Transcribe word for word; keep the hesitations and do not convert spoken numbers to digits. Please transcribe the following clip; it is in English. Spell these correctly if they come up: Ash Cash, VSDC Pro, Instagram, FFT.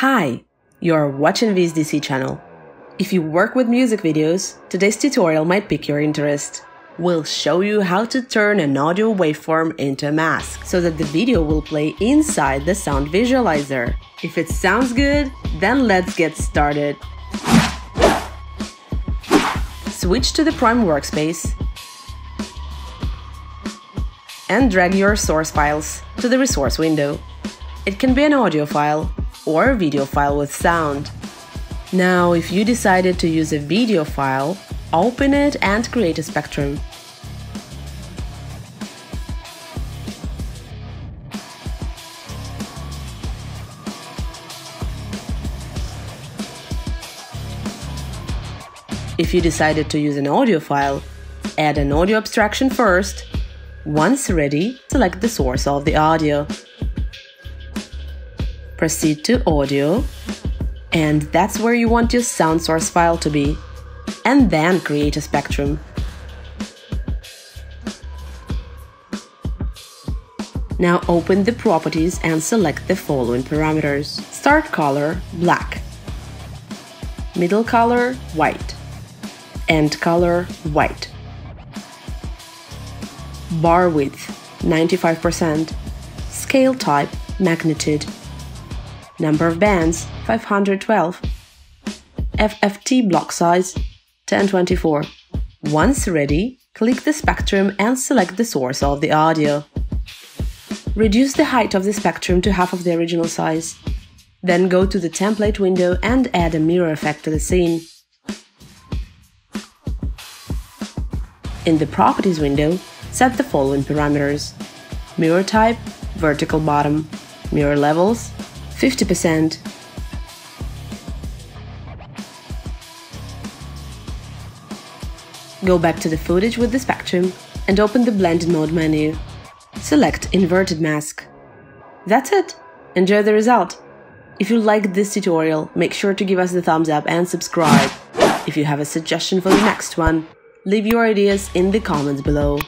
Hi, you're watching V S D C channel. If you work with music videos, today's tutorial might pique your interest. We'll show you how to turn an audio waveform into a mask so that the video will play inside the sound visualizer. If it sounds good, then let's get started. Switch to the Prime workspace and drag your source files to the resource window. It can be an audio file or a video file with sound. Now, if you decided to use a video file, open it and create a spectrum. If you decided to use an audio file, add an audio abstraction first. Once ready, select the source of the audio. Proceed to audio, and that's where you want your sound source file to be, and then create a spectrum. Now open the properties and select the following parameters. Start color, black. Middle color, white. End color, white. Bar width, ninety-five percent. Scale type, magnitude. Number of bands, five hundred twelve. F F T block size, ten twenty-four. Once ready, click the spectrum and select the source of the audio. Reduce the height of the spectrum to half of the original size. Then go to the template window and add a mirror effect to the scene. In the properties window, set the following parameters. Mirror type, vertical bottom. Mirror levels, fifty percent. Go back to the footage with the spectrum and open the blend mode menu. Select inverted mask. That's it! Enjoy the result! If you liked this tutorial, make sure to give us the thumbs up and subscribe. If you have a suggestion for the next one, leave your ideas in the comments below.